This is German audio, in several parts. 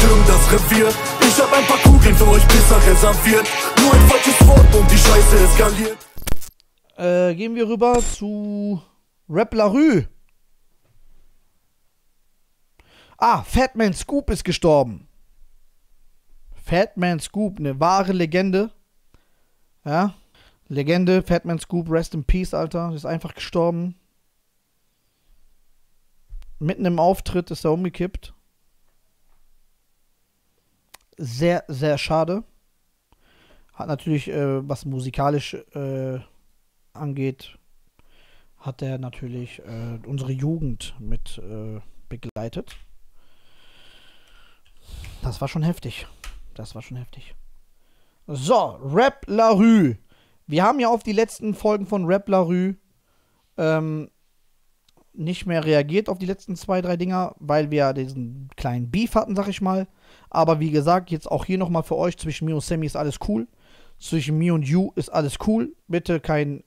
stürmen das Revier. Ich hab ein paar Kugeln für euch Pisser reserviert. Nur ein falsches Wort und die Scheiße eskaliert. Gehen wir rüber zu Rap La Rue. Ah, Fatman Scoop ist gestorben. Fatman Scoop, eine wahre Legende. Ja, Legende, Fatman Scoop, rest in peace, Alter. Ist einfach gestorben. Mitten im Auftritt ist er umgekippt. Sehr, sehr schade. Hat natürlich, was musikalisch angeht, hat er natürlich unsere Jugend mit begleitet. Das war schon heftig. Das war schon heftig. So, Rap La Rue. Wir haben ja auf die letzten Folgen von Rap La Rue nicht mehr reagiert, auf die letzten 2, 3 Dinger, weil wir diesen kleinen Beef hatten, sag ich mal. Aber wie gesagt, jetzt auch hier nochmal für euch, zwischen mir und Sammy ist alles cool. Zwischen mir und You ist alles cool. Bitte kein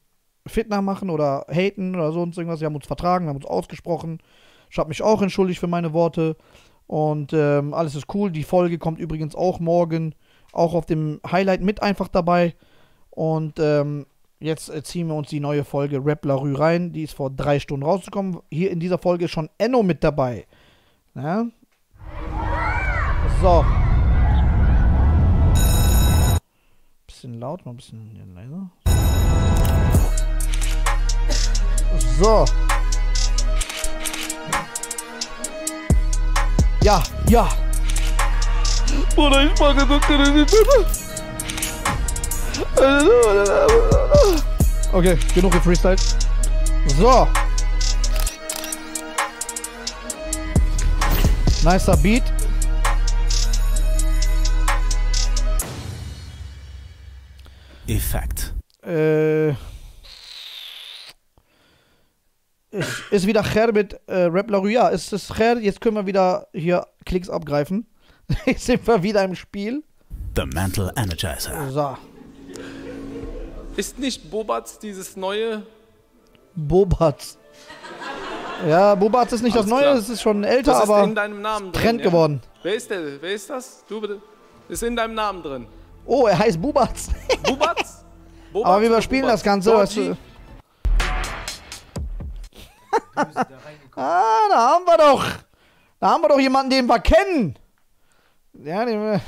Fitna machen oder haten oder sonst irgendwas. Wir haben uns vertragen, wir haben uns ausgesprochen. Ich habe mich auch entschuldigt für meine Worte. Und alles ist cool. Die Folge kommt übrigens auch morgen, auch auf dem Highlight mit einfach dabei. Und jetzt ziehen wir uns die neue Folge Rap La Rue rein. Die ist vor 3 Stunden rausgekommen. Hier in dieser Folge ist schon Enno mit dabei. Ja? So. Bisschen laut, mal ein bisschen leiser. So. Ja, ja. Bruder, ich mag es. Okay, genug gefreestylt. So. Nicer Beat. Effekt. Ist wieder Cher mit Rap La Rue. Ja, ist es Cher. Jetzt können wir wieder hier Klicks abgreifen. Jetzt sind wir wieder im Spiel. The Mental Energizer. So. Ist nicht Bubatz dieses neue? Bubatz. Ja, Bubatz ist nicht alles das Neue, es ist schon älter, das ist aber in deinem Namen drin, Trend ja. geworden. Wer ist der? Wer ist das? Du bitte. Ist in deinem Namen drin. Oh, er heißt Bubatz. Bubatz? Bubatz? Aber wir überspielen Bubatz. Das Ganze. Weißt du? Ah, da haben wir doch. Da haben wir doch jemanden, den wir kennen. Ja, den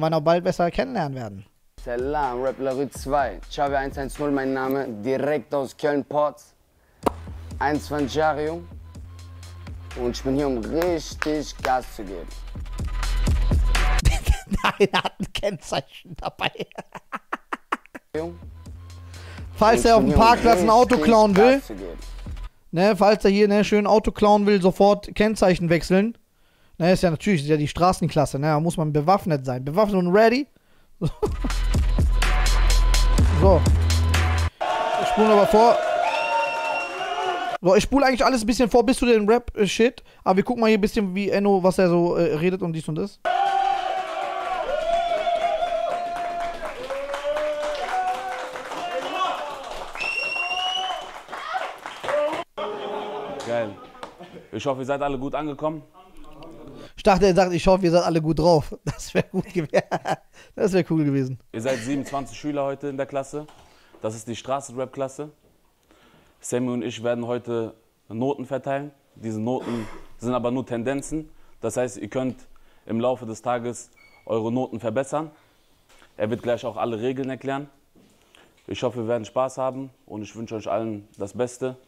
wir noch bald besser kennenlernen werden. Salam, Rap La Rue 2, Chavi110 mein Name, direkt aus Köln-Porz, 1 von Jario und ich bin hier, um richtig Gas zu geben. Nein, er hat ein Kennzeichen dabei. Falls er auf dem Parkplatz ein Auto klauen will, ne, falls er hier ne, schön ein Auto klauen will, sofort Kennzeichen wechseln. Ne, ist ja natürlich ist ja die Straßenklasse, ne, da muss man bewaffnet sein, bewaffnet und ready. So. Ich spule aber vor. So, ich spule eigentlich alles ein bisschen vor bis zu den Rap-Shit. Aber wir gucken mal hier ein bisschen, wie Enno, was er so redet und dies und das. Geil. Ich hoffe, ihr seid alle gut angekommen. Ich dachte, er sagt, ich hoffe, ihr seid alle gut drauf. Das wäre gut gewesen. Das wäre cool gewesen. Ihr seid 27 Schüler heute in der Klasse. Das ist die Straßenrap-Klasse. Sammy und ich werden heute Noten verteilen. Diese Noten sind aber nur Tendenzen. Das heißt, ihr könnt im Laufe des Tages eure Noten verbessern. Er wird gleich auch alle Regeln erklären. Ich hoffe, wir werden Spaß haben und ich wünsche euch allen das Beste.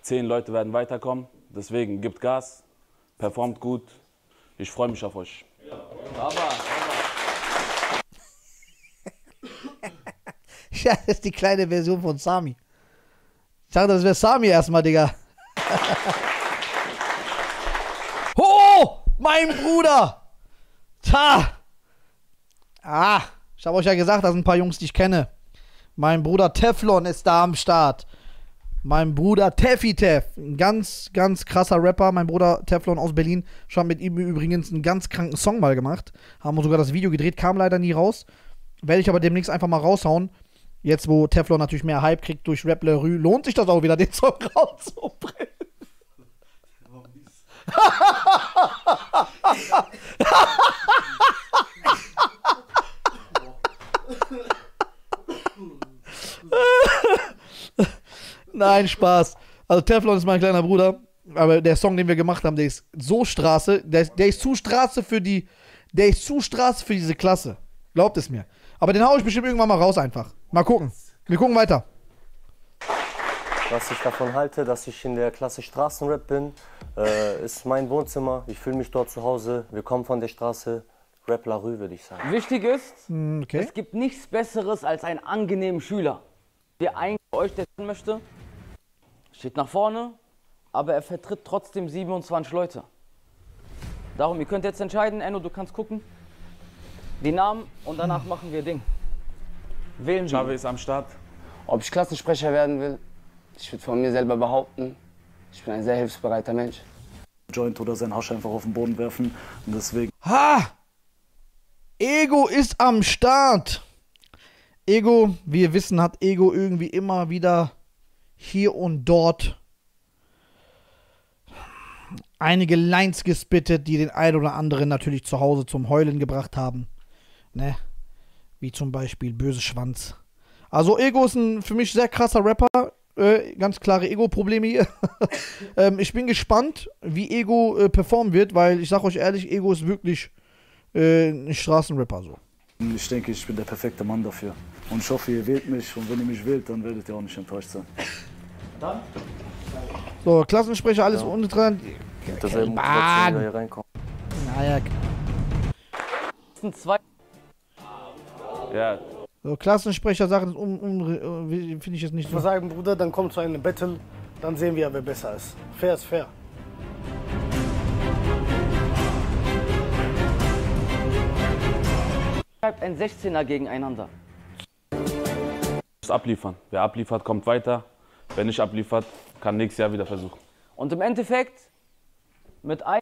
10 Leute werden weiterkommen. Deswegen gebt Gas, performt gut. Ich freue mich auf euch. Ja, das ist die kleine Version von Sammy. Ich dachte, das wäre Sammy erstmal, Digga. Oh, mein Bruder! Ta! Ah, ich habe euch ja gesagt, das sind ein paar Jungs, die ich kenne. Mein Bruder Teflon ist da am Start. Mein Bruder Teffi-Tef, ein ganz, ganz krasser Rapper. Mein Bruder Teflon aus Berlin. Ich habe mit ihm übrigens einen ganz kranken Song mal gemacht. Haben wir sogar das Video gedreht, kam leider nie raus. Werde ich aber demnächst einfach mal raushauen. Jetzt, wo Teflon natürlich mehr Hype kriegt durch Rap La Rue, lohnt sich das auch wieder, den Song rauszubringen. Nein, Spaß. Also Teflon ist mein kleiner Bruder, aber der Song, den wir gemacht haben, der ist so Straße, der ist zu Straße für diese Klasse. Glaubt es mir. Aber den hau ich bestimmt irgendwann mal raus einfach. Mal gucken. Wir gucken weiter. Was ich davon halte, dass ich in der Klasse Straßenrap bin, ist mein Wohnzimmer. Ich fühle mich dort zu Hause. Wir kommen von der Straße. Rap La Rue, würde ich sagen. Wichtig ist, okay, es gibt nichts Besseres als einen angenehmen Schüler. Der eigentlich für euch testen möchte, steht nach vorne, aber er vertritt trotzdem 27 Leute. Darum, ihr könnt jetzt entscheiden, Enno, du kannst gucken, die Namen und danach machen wir Ding. Wählen Sie. Chavi ist am Start. Ob ich Klassensprecher werden will, ich würde von mir selber behaupten, ich bin ein sehr hilfsbereiter Mensch. Joint oder sein Hasch einfach auf den Boden werfen und deswegen... Ha! Ego ist am Start. Ego, wie wir wissen, hat Ego irgendwie immer wieder hier und dort einige Lines gespittet, die den einen oder anderen natürlich zu Hause zum Heulen gebracht haben. Ne? Wie zum Beispiel Böse Schwanz. Also Ego ist ein für mich sehr krasser Rapper. Ganz klare Ego-Probleme hier. Ich bin gespannt, wie Ego performen wird, weil ich sag euch ehrlich, Ego ist wirklich... ein Straßenrapper so. Ich denke, ich bin der perfekte Mann dafür. Und ich hoffe, ihr wählt mich. Und wenn ihr mich wählt, dann werdet ihr auch nicht enttäuscht sein. Dann? So, Klassensprecher, alles ja. Unten dran. Dasselbe Motivation, wenn ihr reinkommt. Naja. Ja. So, Klassensprecher, Sachen finde ich jetzt nicht so. Ich muss sagen, Bruder, dann kommt zu einem Battle. Dann sehen wir, wer besser ist. Fair ist fair. Ein 16er gegeneinander. Abliefern. Wer abliefert, kommt weiter. Wer nicht abliefert, kann nächstes Jahr wieder versuchen. Und im Endeffekt mit ein...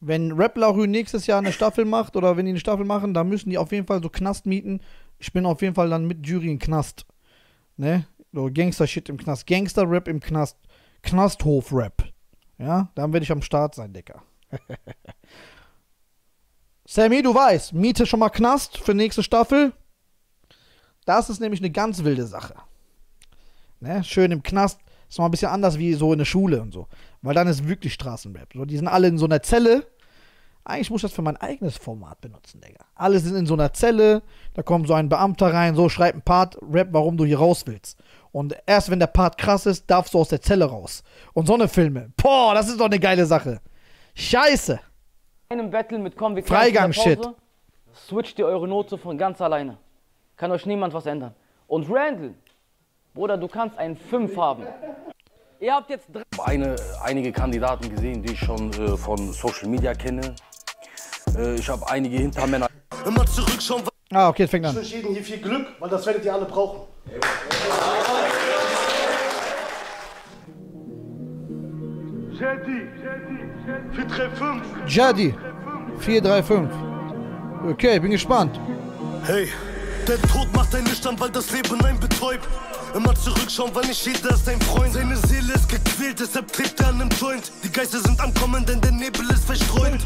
Wenn Rap La Rue nächstes Jahr eine Staffel macht oder wenn die eine Staffel machen, dann müssen die auf jeden Fall so Knast mieten. Ich bin auf jeden Fall dann mit Jury im Knast. Ne? So Gangster-Shit im Knast. Gangster-Rap im Knast. Knasthof-Rap. Ja? Dann werde ich am Start sein, Dicker. Sammy, du weißt, miete schon mal Knast für nächste Staffel. Das ist nämlich eine ganz wilde Sache. Ne? Schön im Knast. Ist mal ein bisschen anders wie so in der Schule und so. Weil dann ist wirklich Straßenrap. So, die sind alle in so einer Zelle. Eigentlich muss ich das für mein eigenes Format benutzen, Digga. Alle sind in so einer Zelle. Da kommt so ein Beamter rein, so schreibt ein Part, Rap, warum du hier raus willst. Und erst wenn der Part krass ist, darfst du aus der Zelle raus. Und so eine Filme. Boah, das ist doch eine geile Sache. Scheiße. Einem Battle mit Konvikt Freigang-Shit. Switcht ihr eure Note von ganz alleine. Kann euch niemand was ändern. Und Randall, Bruder, du kannst einen 5 haben. Ihr habt jetzt einige Kandidaten gesehen, die ich schon von Social Media kenne. Ich habe einige Hintermänner. Immer zurück schon. Ah, okay, fängt an. Ich wünsche jedem hier viel Glück, weil das werdet ihr alle brauchen. Jadi 435. Jadi 435. Okay, bin gespannt. Hey, der Tod macht ein Licht an, weil das Leben einen betäubt. Immer zurückschauen, weil nicht jeder ist ein Freund. Seine Seele ist gequält, deshalb klebt er an einem Joint. Die Geister sind ankommen, denn der Nebel ist verstreunt.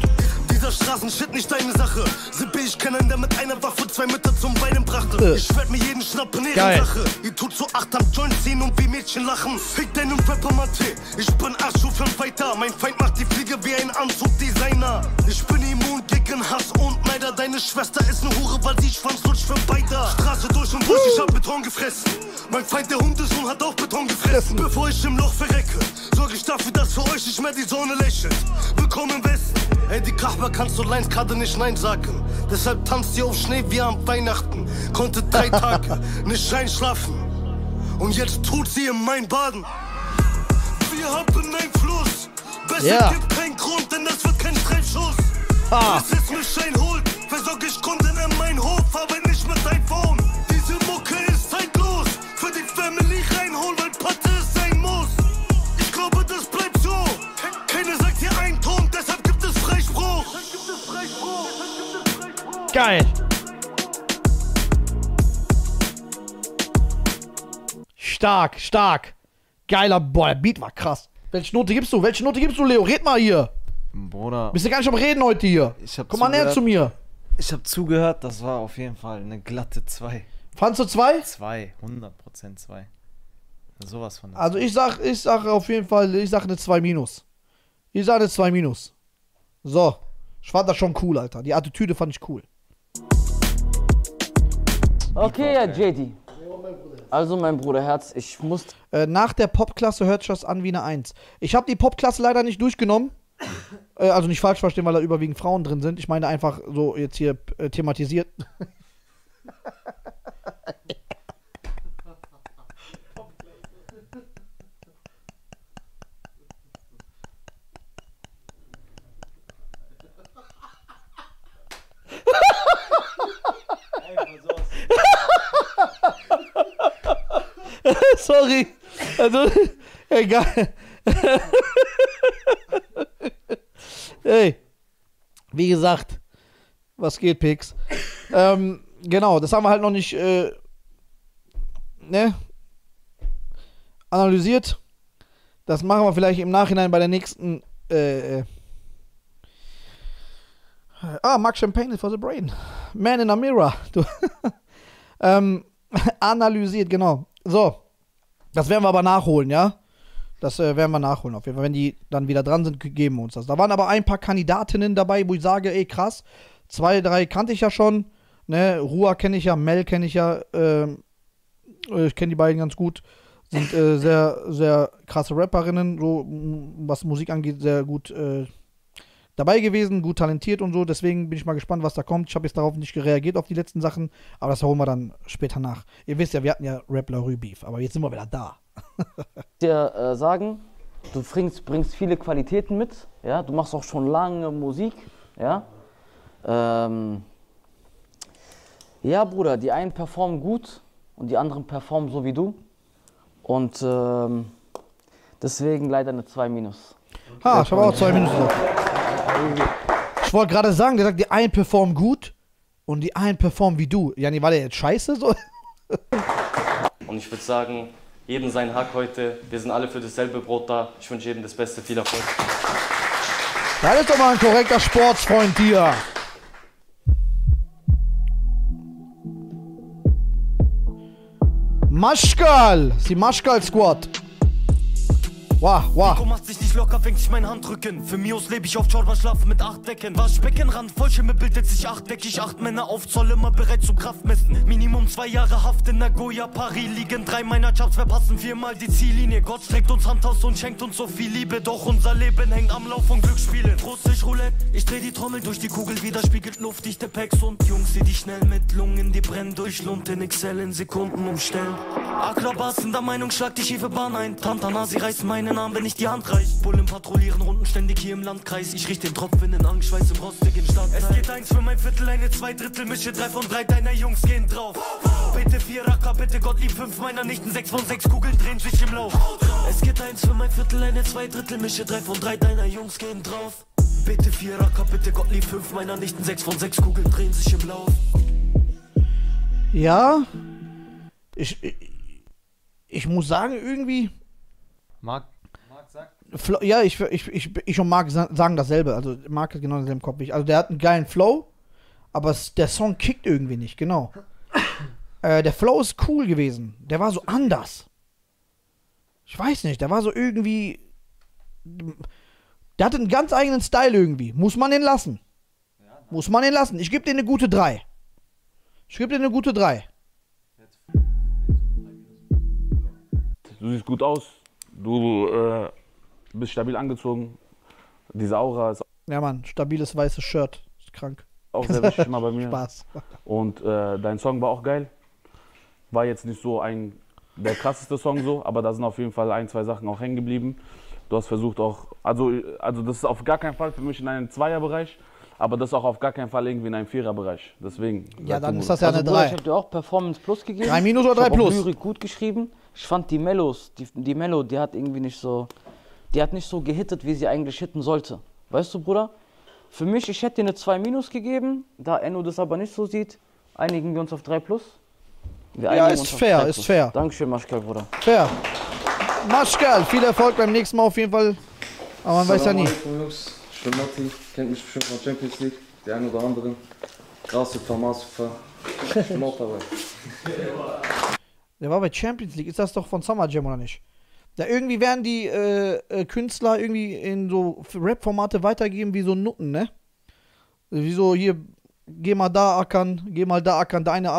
Dieser Straßenshit nicht deine Sache. Sippe, ich kenne einen, der mit einer Waffe 2 Mütter zum Weinen brachte. Ich werd mir jeden schnappen, Ehrensache. Ihr tut so 8 am Joint ziehen und wie Mädchen lachen. Fick deinen Rapper Matti, ich bin 8 Stufen weiter. Mein Feind macht die Fliege wie ein Anzugdesigner. Ich bin immun gegen Hass und Neider. Deine Schwester ist eine Hure, weil sie Schwanzlutsch für weiter. Straße durch und durch, ich hab Beton gefressen. Mein Feind, der Hundesohn, hat auch Beton gefressen. Bevor ich im Loch verrecke, sorge ich dafür, dass für euch nicht mehr die Sonne lächelt. Willkommen im Westen. Ey, die Kachbar kannst du Lines gerade nicht nein sagen. Deshalb tanzt ihr auf Schnee wie am Weihnachten. Konnte 3 Tage nicht einschlafen. Und jetzt tut sie in mein Baden. Wir haben einen Fluss. Besser gibt keinen Grund, denn das wird kein Streitschuss. Bis es mich einholt, versorge ich Kunden in meinen Hof, aber nicht mit iPhone. Diese Mucke ist zeitlos. Für die Family reinholen, weil Patte es sein muss. Ich glaube, das bleibt so. Keiner sagt hier einen Ton, deshalb gibt es Freispruch. Geil. Stark, stark. Geiler, boah, der Beat war krass. Welche Note gibst du? Welche Note gibst du, Leo? Red mal hier. Bruder. Bist du gar nicht am Reden heute hier? Komm mal näher zu mir. Ich hab zugehört, das war auf jeden Fall eine glatte 2. Fandst du 2? 2, 100% 2. Sowas von. Also ich sag auf jeden Fall, ich sag eine 2 minus. Ich sag eine 2 minus. So. Ich fand das schon cool, Alter. Die Attitüde fand ich cool. Okay, ja, Jadi. Also, mein Bruderherz, ich muss... nach der Popklasse hört sich das an wie eine 1. Ich habe die Popklasse leider nicht durchgenommen. Also nicht falsch verstehen, weil da überwiegend Frauen drin sind. Ich meine einfach so jetzt hier thematisiert. Sorry. Also, egal. Ey, wie gesagt, was geht, Pix? Genau, das haben wir halt noch nicht analysiert. Das machen wir vielleicht im Nachhinein bei der nächsten. Mark Champagne for the Brain. Man in a Mirror. Analysiert, genau. So, das werden wir aber nachholen, ja? Das werden wir nachholen auf jeden Fall. Wenn die dann wieder dran sind, geben wir uns das. Da waren aber ein paar Kandidatinnen dabei, wo ich sage, ey, krass. 2, 3 kannte ich ja schon. Ne? Rua kenne ich ja, Mel kenne ich ja. Ich kenne die beiden ganz gut. Sind sehr, sehr krasse Rapperinnen, so was Musik angeht, sehr gut dabei gewesen, gut talentiert und so. Deswegen bin ich mal gespannt, was da kommt. Ich habe jetzt darauf nicht reagiert, auf die letzten Sachen. Aber das holen wir dann später nach. Ihr wisst ja, wir hatten ja Rap La Rue Beef, aber jetzt sind wir wieder da. Dir sagen, du bringst viele Qualitäten mit, ja, du machst auch schon lange Musik, ja. Ja, Bruder, die einen performen gut und die anderen performen so wie du und deswegen leider eine 2 minus. Ha, ich habe auch 2 minus gesagt. Ich wollte gerade sagen, der sagt, die einen performen gut und die einen performen wie du. Jani, war der jetzt scheiße so? Und ich würde sagen, jedem seinen Hack heute. Wir sind alle für dasselbe Brot da. Ich wünsche jedem das Beste. Viel Erfolg. Das ist doch mal ein korrekter Sportsfreund hier. Maschkal. Das ist die Maschkal-Squad. Wow, wow. Nico macht sich nicht locker, fängt sich mein Handrücken. Für Mios lebe ich auf Jordan, schlafe mit 8 Decken. Wasch Beckenrand, Vollschirme bildet sich 8-deckig. 8 Männer auf Zoll, immer bereit zum Kraftmessen. Minimum 2 Jahre Haft in Nagoya, Paris. Liegen 3 meiner Jobs, verpassen 4-mal die Ziellinie. Gott streckt uns Hand aus und schenkt uns so viel Liebe. Doch unser Leben hängt am Lauf von Glücksspielen. Russisch Roulette, ich dreh die Trommel durch die Kugel. Widerspiegelt luftdichte Packs und Jungs, die schnell mit Lungen, die brennen durch Lund in Excel in Sekunden umstellen. Akrabas in der Meinung, schlag die schiefe Bahn ein. Tantanasi reißt meine Namen, wenn ich die Hand reich. Bullen patrouillieren Runden ständig hier im Landkreis. Ich riech den Tropfen in Angstschweiß im rostigen Stadtteil. Es geht 1 für mein Viertel, eine 2 Drittel Mische. 3 von 3 deiner Jungs gehen drauf. Bitte 4 Racker, bitte Gottlieb, 5 meiner Nichten. 6 von 6 Kugeln drehen sich im Lauf. Es geht 1 für mein Viertel, eine 2 Drittel Mische. 3 von 3 deiner Jungs gehen drauf. Bitte 4 Racker, bitte Gottlieb, 5 meiner Nichten. 6 von 6 Kugeln drehen sich im Lauf. Ja, ich muss sagen, irgendwie Marc sagt. Ja, ich und Marc sagen dasselbe. Also, Marc hat genau denselben Kopf. Also, der hat einen geilen Flow, aber der Song kickt irgendwie nicht, genau. Der Flow ist cool gewesen. Der war so anders. Ich weiß nicht, der war so irgendwie. Der hatte einen ganz eigenen Style irgendwie. Muss man den lassen. Ja, muss man den lassen. Ich gebe dir eine gute 3. Ich gebe dir eine gute 3. Du siehst gut aus. Du bist stabil angezogen. Diese Aura ist. Ja, Mann, stabiles weißes Shirt. Ist krank. Auch sehr wichtig mal bei mir. Spaß. Und dein Song war auch geil. War jetzt nicht so der krasseste Song so, aber da sind auf jeden Fall 1, 2 Sachen auch hängen geblieben. Du hast versucht auch. Also das ist auf gar keinen Fall für mich in einem 2er-Bereich, aber das ist auch auf gar keinen Fall irgendwie in einem 4er-Bereich. Deswegen. Ja, dann ist das ja eine 3. Also, ich hab dir auch Performance Plus gegeben. 3 minus oder 3 plus? Ich hab auch Lyrik gut geschrieben. Ich fand die Mellos, die Mello, die hat irgendwie nicht so, die hat nicht so gehittet, wie sie eigentlich hitten sollte. Weißt du, Bruder? Für mich, ich hätte dir eine 2 minus gegeben, da Enno das aber nicht so sieht, einigen wir uns auf 3 plus. Ja, ist fair, ist fair. Dankeschön, Maschkal, Bruder. Fair. Maschkal, viel Erfolg beim nächsten Mal auf jeden Fall, aber man weiß ja nie. Ich bin Matti, kennt mich bestimmt von Champions League, der eine oder andere. Grasshüpfer, Maßhüpfer, ich bin auch dabei. Der war bei Champions League. Ist das doch von Summer Jam, oder nicht? Da irgendwie werden die Künstler irgendwie in so Rap-Formate weitergeben wie so Nutten, ne? Wie so hier, geh mal da ackern, die eine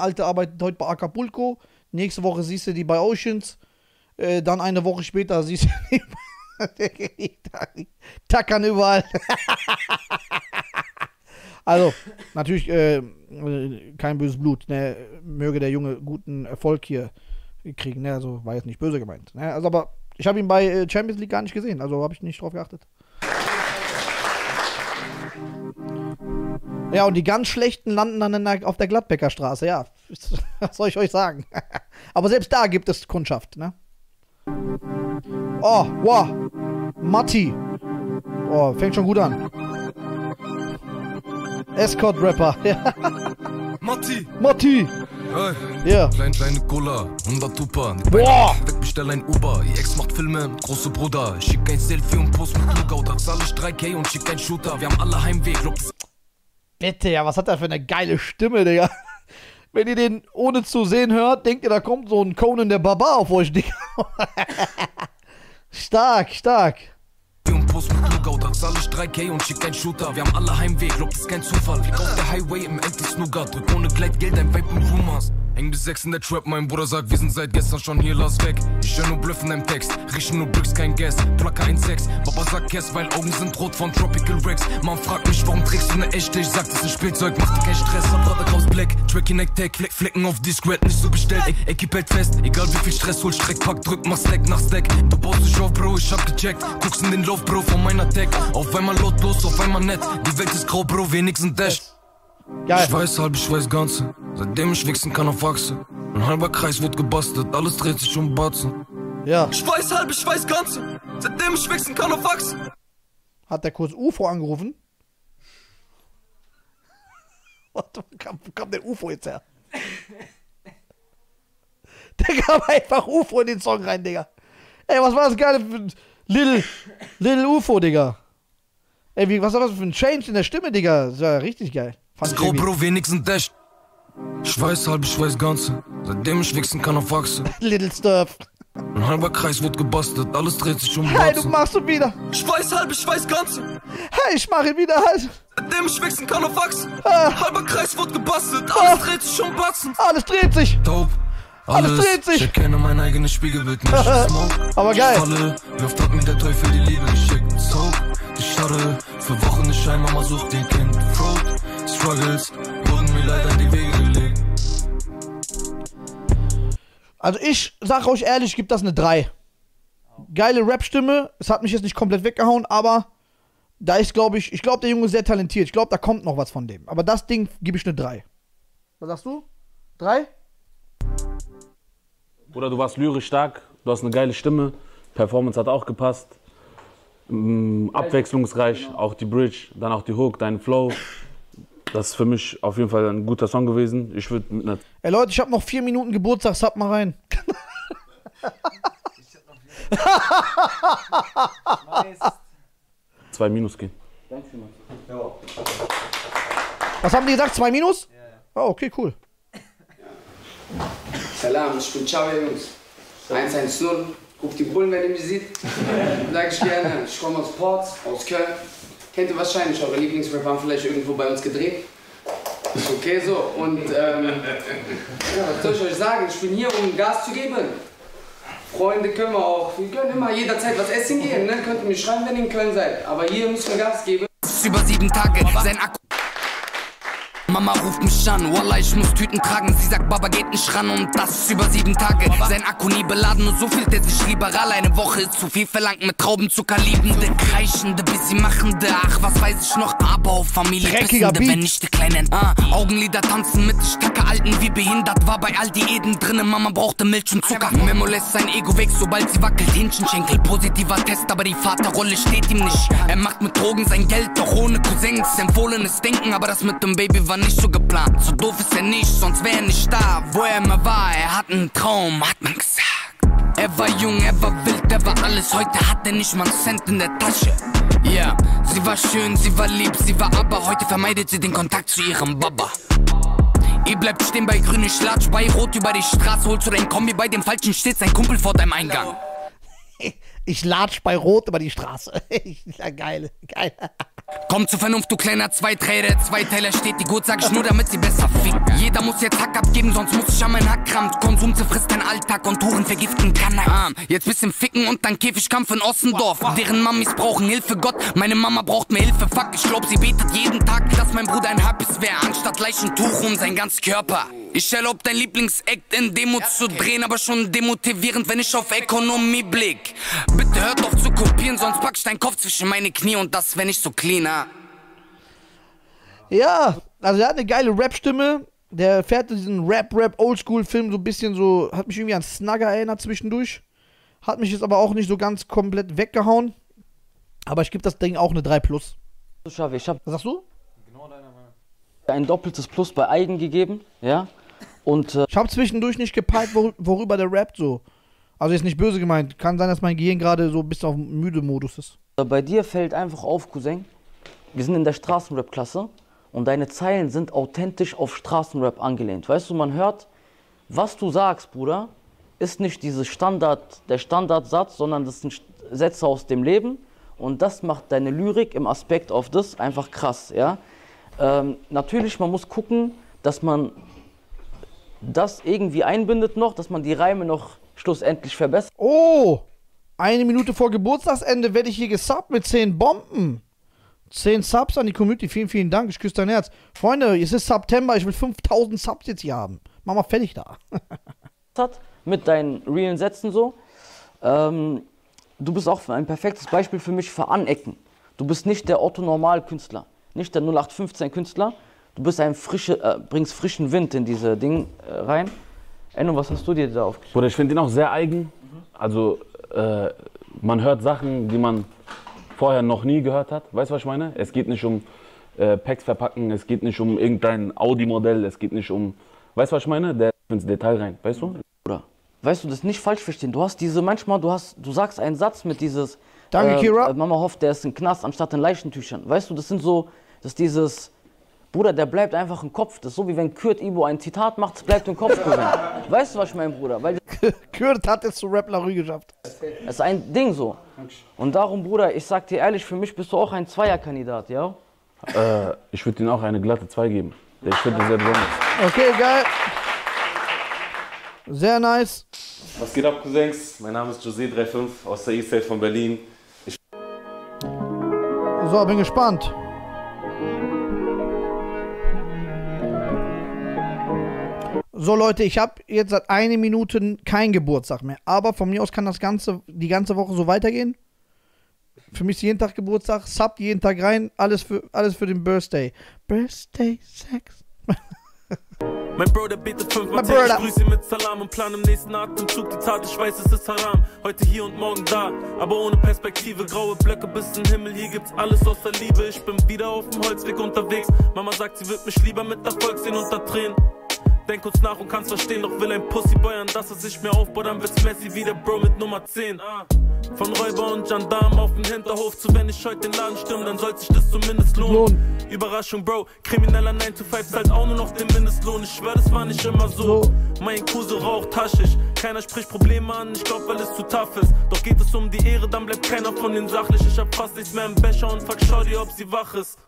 Alte arbeitet heute bei Acapulco, nächste Woche siehst du die bei Oceans, dann eine Woche später siehst du die bei Tackern überall. Also, natürlich, kein böses Blut, ne? Möge der Junge guten Erfolg hier kriegen, ne? Also war jetzt nicht böse gemeint, ne? Also, aber ich habe ihn bei Champions League gar nicht gesehen, also habe ich nicht drauf geachtet. Ja, und die ganz Schlechten landen dann auf der Gladbecker Straße, ja, was soll ich euch sagen? Aber selbst da gibt es Kundschaft, ne? Oh, wow, Matti, oh, fängt schon gut an. Escort-Rapper, ja. Matti! Ja. Yeah. Kleine Cola, 100 Tupper. Boah! Wegbestell ein Uber. Die Ex macht Filme, große Bruder. Ich schick ein Selfie und Post mit Lugout. Da zahle ich 3K und schick ein Shooter. Wir haben alle Heimweh. Bitte, ja, was hat er für eine geile Stimme, Digga. Wenn ihr den ohne zu sehen hört, denkt ihr, da kommt so ein Conan der Barbar auf euch, Digga. stark. Da zahle ich 3K und schick ein Shooter. Wir haben alle Heimweh, glaubt es kein Zufall. Flieg auf der Highway im Enten Snugger. Drück ohne Gleitgeld ein Vibe mit Rumors. Häng bis 6 in der Trap, mein Bruder sagt, wir sind seit gestern schon hier, lass weg. Ich höre nur Bluffen im Text, rieche nur Bricks, kein Gas. Placke 1,6, Papa sagt Cass, weil Augen sind rot von Tropical Rex. Man fragt mich, warum trägst du ne echte? Ich sag, das ist ein Spielzeug, mach dir keinen Stress. Hab Radar aus Black, Tracking Neck Tech, Flecken auf die Squad, nicht so bestellt. Equipe hält fest, egal wie viel Stress, hol Streck, pack, drück, mach Stack nach Stack. Du baust dich auf, Bro, ich hab gecheckt. Guckst in den Lauf, Bro, von meiner Tech. Auf einmal lautlos, auf einmal nett. Die Welt ist grau, Bro, wenigstens Dash. Geil. Ich weiß halb, ich weiß Ganze. Seitdem ich wichsen kann auf Achse. Ein halber Kreis wird gebastelt, alles dreht sich um Batzen. Ja. Ich weiß halb, ich weiß Ganze. Seitdem ich wichsen kann auf Achse. Hat der kurz UFO angerufen? Wo kam der UFO jetzt her? Der kam einfach UFO in den Song rein, Digga. Ey, was war das Geile für Little UFO, Digga. Ey, was war das für ein Change in der Stimme, Digga? Das war richtig geil. Das Grau, Bro, wenigstens Dash. Ich weiß halb, ich weiß Ganze. Seitdem ich wichsen kann auf Achse. Little Stuff. Ein halber Kreis wird gebastelt, alles dreht sich um. Hey, du machst ihn wieder. Ich weiß halb, ich weiß Ganze. Hey, ich mach ihn wieder halt. Seitdem ich wichsen kann auf Achse. Ah. Halber Kreis wird gebastelt, alles dreht sich um Batzen. Alles dreht sich. Taub. Alles dreht sich. Ich erkenne mein eigenes Spiegelbild nicht. Aber geil. Wie oft hat mir der Teufel die Liebe geschickt? So, die Starre. Für Wochen ist scheinbar mal sucht ihr Kind. Fraud, Struggles wurden mir leider in die Wege gelegt. Also ich sag euch ehrlich, gibt das eine 3. Geile Rap-Stimme. Es hat mich jetzt nicht komplett weggehauen, aber da ist, glaube ich, der Junge ist sehr talentiert. Ich glaube, da kommt noch was von dem. Aber das Ding gebe ich eine 3. Was sagst du? 3? Bruder, du warst lyrisch stark, du hast eine geile Stimme, Performance hat auch gepasst, abwechslungsreich, auch die Bridge, dann auch die Hook, dein Flow. Das ist für mich auf jeden Fall ein guter Song gewesen. Ich würde mit einer... Ey Leute, ich habe noch 4 Minuten Geburtstag, sub mal rein. Ich hab noch 4 Minuten. 2 Minus gehen. Danke, Mann. Was haben die gesagt, 2 Minus? Ja, ja. Oh, okay, cool. Ja. Salam, ich bin Chavi, Jungs. 110, guckt die Bullen, wenn ihr mich seht. Sag ich gerne, ich komme aus Porz, aus Köln. Kennt ihr wahrscheinlich, eure Lieblingsrapper haben vielleicht irgendwo bei uns gedreht. Okay, so, und ja, was soll ich euch sagen? Ich bin hier, um Gas zu geben. Freunde können wir auch, wir können immer jederzeit was essen gehen, ne? Könnt ihr mir schreiben, wenn ihr in Köln seid. Aber hier müssen wir Gas geben. Über 7 Tage, sein Akku. Mama ruft mich an, wallah, ich muss Tüten tragen. Sie sagt, Baba geht nicht ran und das ist über 7 Tage. Sein Akku nie beladen und so fühlt er sich liberal. Eine Woche ist zu viel verlangt mit Traubenzucker liebende, kreischende, bisschen machende. Ach, was weiß ich noch, aber auf Familie pissende, wenn nicht die kleinen Augenlider tanzen mit Sticker alten wie behindert. War bei all Diäten drinnen, Mama brauchte Milch und Zucker. Memo lässt sein Ego weg, sobald sie wackelt, Hähnchenschenkel. Positiver Test, aber die Vaterrolle steht ihm nicht. Er macht mit Drogen sein Geld, doch ohne Cousins. Empfohlenes Denken, aber das mit dem Baby war nicht so geplant, so doof ist er nicht, sonst wär er nicht da, wo er immer war, er hat einen Traum, hat man gesagt. Er war jung, er war wild, er war alles, heute hat er nicht mal einen Cent in der Tasche. Ja, yeah. Sie war schön, sie war lieb, sie war aber, heute vermeidet sie den Kontakt zu ihrem Baba. Ihr bleibt stehen bei grünen Schlatsch, bei Rot über die Straße. Holst du dein Kombi, bei dem Falschen steht sein Kumpel vor deinem Eingang. Ich latsch bei Rot über die Straße. Ja, geil, geil. Komm zur Vernunft, du kleiner Zweiträder. Zweiteiler steht die gut, sag ich nur, damit sie besser ficken. Jeder muss jetzt Hack abgeben, sonst muss ich an meinen Hackkrampf. Konsum zerfrisst dein Alltag und Huren vergiften kann. Jetzt bisschen ficken und dann Käfigkampf in Ossendorf. Deren Mammis brauchen Hilfe, Gott, meine Mama braucht mir Hilfe. Fuck, ich glaub, sie betet jeden Tag, dass mein Bruder ein Happis wäre, anstatt Leichentuch um seinen ganzen Körper. Ich erlaub dein Lieblingsact in Demut zu drehen, aber schon demotivierend, wenn ich auf Ökonomie blick. Bitte hört auf zu kopieren, sonst pack ich deinen Kopf zwischen meine Knie und das wär nicht so cleaner. Ja, also er hat eine geile Rap-Stimme. Der fährt diesen Rap-Oldschool-Film so ein bisschen so, hat mich irgendwie an Snugger erinnert zwischendurch. Hat mich jetzt aber auch nicht so ganz komplett weggehauen. Aber ich gebe das Ding auch eine 3+. Ich hab, was sagst du? Genau deiner Meinung. Ein doppeltes Plus bei Eigen gegeben, ja. Und, ich habe zwischendurch nicht gepeilt, worüber der rappt so. Also ist nicht böse gemeint. Kann sein, dass mein Gehirn gerade so ein bisschen auf müde Modus ist. Bei dir fällt einfach auf, Cousin, wir sind in der Straßenrap-Klasse und deine Zeilen sind authentisch auf Straßenrap angelehnt. Weißt du, man hört, was du sagst, Bruder, ist nicht dieses Standardsatz, sondern das sind Sätze aus dem Leben und das macht deine Lyrik im Aspekt auf das einfach krass, ja. Natürlich, man muss gucken, dass man das irgendwie einbindet noch, dass man die Reime noch schlussendlich verbessert. Oh, eine Minute vor Geburtstagsende werde ich hier gesubbt mit 10 Bomben. 10 Subs an die Community, vielen, vielen Dank, ich küsse dein Herz. Freunde, es ist September, ich will 5000 Subs jetzt hier haben. Mach mal fertig da. Mit deinen realen Sätzen so. Du bist auch ein perfektes Beispiel für mich für Anecken. Du bist nicht der Otto-Normal-Künstler. Nicht der 0815-Künstler, du bist ein bringst frischen Wind in diese Dinge rein. Enno, was hast du dir da aufgeschrieben? Bruder, ich finde ihn auch sehr eigen. Also, man hört Sachen, die man vorher noch nie gehört hat. Weißt du, was ich meine? Es geht nicht um Packs verpacken, es geht nicht um irgendein Audi-Modell, es geht nicht um... Weißt du, was ich meine? Der ins Detail rein, weißt du? Bruder, weißt du, das nicht falsch verstehen. Du hast diese, manchmal, du sagst einen Satz mit dieses... Danke, Kira. Mama hofft, der ist ein Knast anstatt in Leichentüchern. Weißt du, das sind so... Dass dieses, Bruder, der bleibt einfach im Kopf. Das ist so, wie wenn Kurt Ibo ein Zitat macht, bleibt im Kopf. Weißt du, was ich meine, Bruder? Weil Kurt hat es zu Rap La Rue geschafft. Das ist ein Ding so. Und darum, Bruder, ich sag dir ehrlich, für mich bist du auch ein Zweierkandidat, ja? Ich würde ihm auch eine glatte 2 geben. Ich finde das sehr besonders. Okay, geil. Sehr nice. Was geht ab, Cousins? Mein Name ist josé 35 aus der Eastside von Berlin. So, bin gespannt. So Leute, ich habe jetzt seit 1 Minute keinen Geburtstag mehr, aber von mir aus kann das Ganze, die ganze Woche so weitergehen. Für mich ist jeden Tag Geburtstag, subt jeden Tag rein, alles für den Birthday. Birthday Sex. Mein Bruder betet 5 Mal täglich, ich grüße ihn mit Salam und plan im nächsten Atemzug die Tat, ich weiß, es ist haram, heute hier und morgen da, aber ohne Perspektive, graue Blöcke bis in den Himmel, hier gibt's alles außer Liebe, ich bin wieder auf dem Holzweg unterwegs, Mama sagt, sie wird mich lieber mit Erfolg sehen unter Tränen. Denk kurz nach und kannst verstehen, doch will ein Pussyboy an, dass er sich mehr aufbaut, dann wird's Messi wie der Bro mit Nummer 10. Von Räuber und Gendarm auf dem Hinterhof zu, wenn ich heute den Laden stürme, dann soll sich das zumindest lohnen. Überraschung, Bro, krimineller 9-to-5 zahlt auch nur noch den Mindestlohn, ich schwör, das war nicht immer so. Mein Kuse raucht haschig, keiner spricht Probleme an, ich glaub, weil es zu tough ist. Doch geht es um die Ehre, dann bleibt keiner von den sachlich, ich hab fast nichts mehr im Becher und frag Shorty, ob sie wach ist.